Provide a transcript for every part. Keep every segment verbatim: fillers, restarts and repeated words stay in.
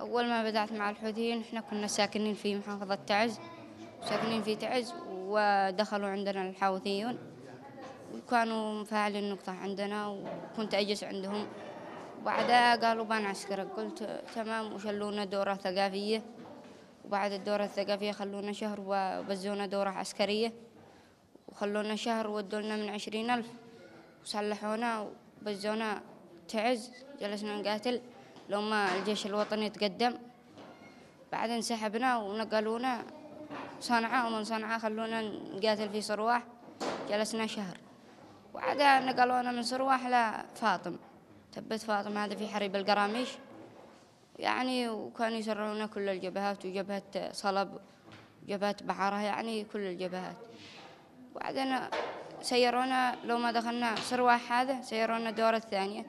أول ما بدأت مع الحوثيين إحنا كنا ساكنين في محافظة تعز، ساكنين في تعز، ودخلوا عندنا الحوثيون وكانوا مفاعلين النقطة عندنا، وكنت أجلس عندهم. وبعدها قالوا بنعسكرك، قلت تمام، وشلونا دورة ثقافية، وبعد الدورة الثقافية خلونا شهر وبزونا دورة عسكرية، وخلونا شهر ودولنا من عشرين ألف وسلحونا وبزونا تعز، جلسنا نقاتل لما الجيش الوطني تقدم. بعد انسحبنا ونقلونا صنعاء، ومن صنعاء خلونا نقاتل في صرواح، جلسنا شهر. وعادة نقلونا من صرواح لفاطم، تبت فاطم هذا في حريب القراميش يعني، وكانوا يسرعونا كل الجبهات، وجبهة صلب، وجبهة بحارة، يعني كل الجبهات. وبعدين سيرونا لو ما دخلنا صرواح هذا سيرونا دورة ثانية،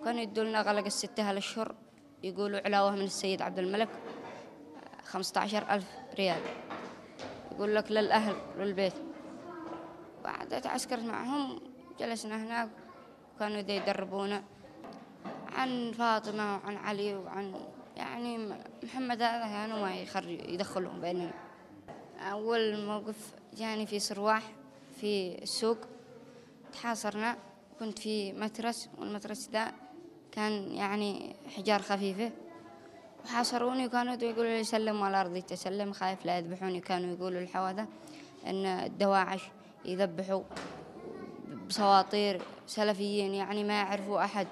وكانوا يدولنا غلق الستة الأشهر، يقولوا علاوة من السيد عبد الملك خمسة عشر ألف ريال، يقول لك للأهل للبيت. وبعدها تعسكرت معهم، جلسنا هناك، وكانوا ذي يدربونا عن فاطمة وعن علي وعن يعني محمد، هذا يعني ما يخرج يدخلهم بينهم. أول موقف جاني في صرواح في السوق، تحاصرنا، كنت في مترس، والمترس ذا كان يعني حجار خفيفة، وحاصروني، وكانوا يقولوا لي سلم ولا رضيت أسلم، خايف لا يذبحوني. كانوا يقولوا الحوادة أن الدواعش يذبحوا بصواطير سلفيين يعني ما يعرفوا أحد،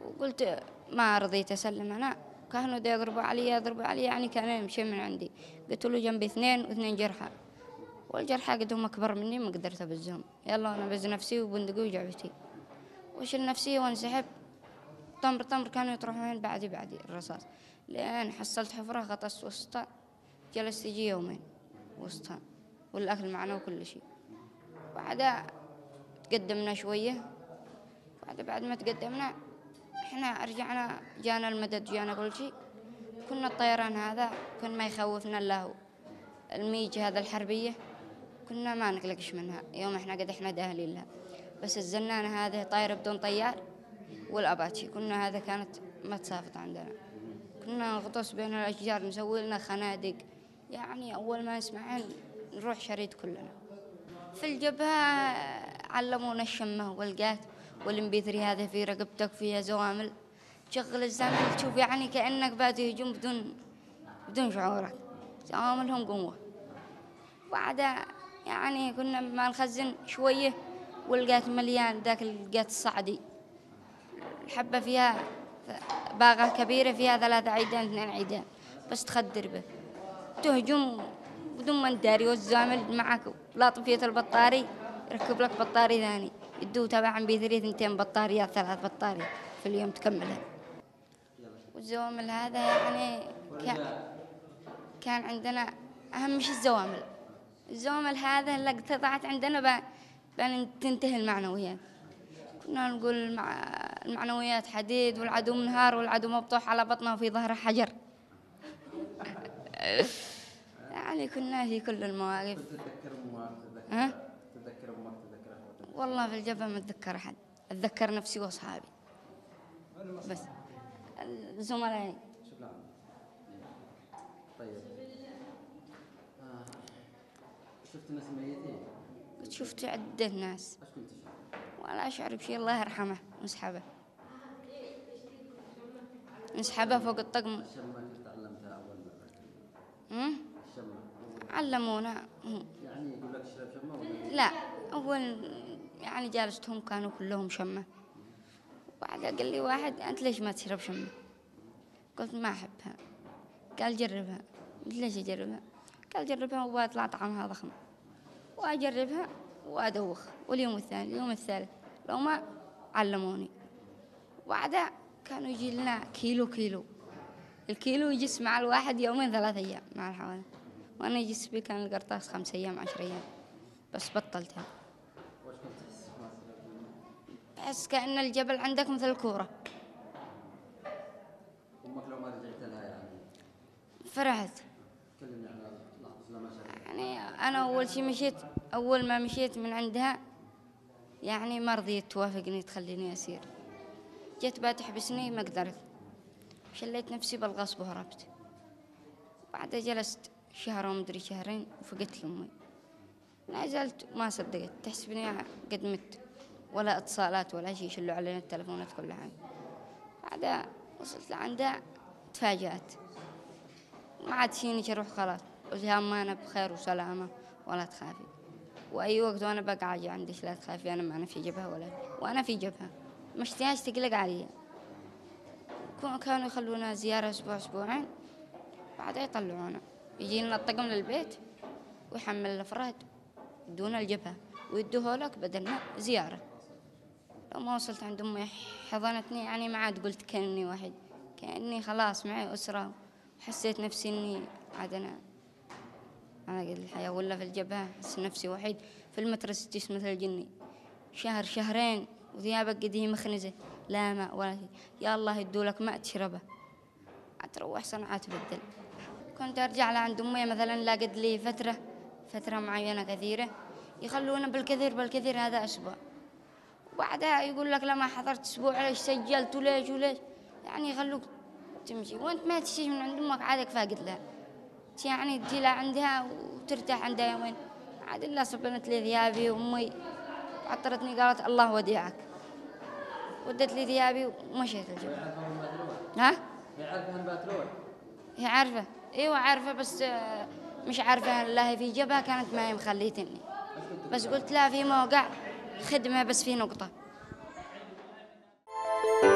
وقلت ما رضيت أسلم أنا. كانوا دا يضربوا علي يضربوا علي يعني كانوا يمشي من عندي، قلت له جنبي اثنين واثنين جرحى، والجرحى قدهم أكبر مني ما قدرت أبزهم، يلا أنا بز نفسي وبندقي وجعبتي وشل نفسي وانسحب. طمر طمر كانوا يطرحون بعدي بعدي الرصاص، لأن حصلت حفرة غطست وسطها، جلست يجي يومين وسطها والأكل معنا وكل شيء. بعدها تقدمنا شوية، بعد بعد ما تقدمنا احنا رجعنا، جانا المدد، جانا كل شيء. كنا الطيران هذا كنا ما يخوفنا الا هو، الميج هذا الحربيه كنا ما نقلقش منها، يوم احنا قد احنا داهلين لها. بس الزنانه هذه طايره بدون طيار، والاباتشي كنا هذا كانت ما تسافط عندنا، كنا نغطس بين الاشجار، نسوي لنا خنادق يعني، اول ما نسمعها نروح شريط كلنا. في الجبهه علمونا الشمه والقات والمبيثري هذا في رقبتك فيها زوامل، تشغل الزامل تشوف يعني كأنك بادي هجوم بدون بدون شعورك، زواملهم قوة. وبعدها يعني كنا ما نخزن شوية، ولقيت مليان ذاك القات الصعدي، الحبة فيها باغة كبيرة فيها ثلاثة عيدان اثنين عيدان، بس تخدر به تهجم بدون ما نداري، والزامل معك لا طفية البطاري، يركب لك بطاري ثاني، يدو تبعا بثري ثنتين بطاريات ثلاث بطاريات في اليوم تكملها. والزوامل هذا يعني كان, كان عندنا أهم مش الزوامل، الزوامل هذا اللي اقتطعت عندنا بتنتهي المعنويات. كنا نقول المع... المعنويات حديد، والعدو منهار، والعدو مبطوح على بطنه وفي ظهره حجر. يعني كنا في كل المواقف. ها؟ والله في الجبهة ما أتذكر أحد، أتذكر نفسي وأصحابي بس، زملائي. طيب آه. شفت ناس ميتين؟ قد شفت عدة ناس ولا أشعر بشيء، الله يرحمه مسحبه مسحبه فوق الطقم. الشمة كيف تعلمتها أول مرة؟ الشمة علمونا يعني، يقول لك شرب شمة؟ لا، أول يعني جالستهم كانوا كلهم شمة، وبعدها قال لي واحد أنت ليش ما تشرب شمة؟ قلت ما أحبها. قال جربها. قلت ليش أجربها؟ قال جربها وبيطلع طعمها ضخم. وأجربها وأدوخ، واليوم الثاني اليوم الثالث لو ما علموني. وبعدها كانوا يجي لنا كيلو كيلو، الكيلو يجلس مع الواحد يومين ثلاث أيام مع الحوالي، وأنا يجلس بي كان القرطاس خمس أيام عشر أيام، بس بطلتها. تحس كأن الجبل عندك مثل الكورة. أمك لو ما رجعت لها يعني؟ فرحت. تكلمني عن يعني أنا أول شيء مشيت، أول ما مشيت من عندها يعني ما رضيت توافقني تخليني أسير، جت بقى تحبسني ما قدرت، شليت نفسي بالغصب وهربت. بعدها جلست شهر ومدري شهرين وفقدت لأمي. ما زلت ما صدقت، تحسبني قد مت، ولا اتصالات ولا شيء، شلوا علينا التلفونات كل عام. بعدها وصلت لعندها تفاجأت، ما عاد شينك أروح خلاص، قلتها ما أنا بخير وسلامة ولا تخافي، وأي وقت وأنا بقعد عندك لا تخافي، أنا معنا في جبهة ولا وأنا في جبهة، ما اشتهاش تقلق علي. كانوا يخلونا زيارة أسبوع أسبوعين، بعدها يطلعونا، يجينا الطقم للبيت ويحمل الأفراد دون الجبهة ويدوه لك بدلنا زيارة. لو ما وصلت عند أمي حضنتني، يعني ما عاد قلت كأني واحد، كأني خلاص معي أسرة، وحسيت نفسي إني عاد أنا على قيد الحياة. ولا في الجبهة أحس نفسي وحيد، في المترس جسمي مثل الجني، شهر شهرين وثيابك قديه مخنزة، لا ماء ولا شيء، يا الله يدولك ماء تشربه. تروح صنعاء تبدل. كنت أرجع لعند أمي مثلا لا قد لي فترة فترة معينة كثيرة، يخلونا بالكثير بالكثير هذا أسبوع، وبعدها يقول لك لما حضرت أسبوع ليش سجلت وليش وليش، يعني يخلوك تمشي وأنت ما تشي من عند أمك، عادك فاقد لها، يعني تجي لها عندها وترتاح عندها يومين، عاد إلا صبنت لي ثيابي. وأمي عطرتني قالت الله وديعك، ودت لي ثيابي ومشيت الجبهة. ها؟ هي عارفة إنها بتروح؟ هي عارفة، أيوة عارفة، بس مش عارفة لا هي في جبهة كانت ما هي مخليتني، بس قلت لها في موقع خدمة بس في نقطة.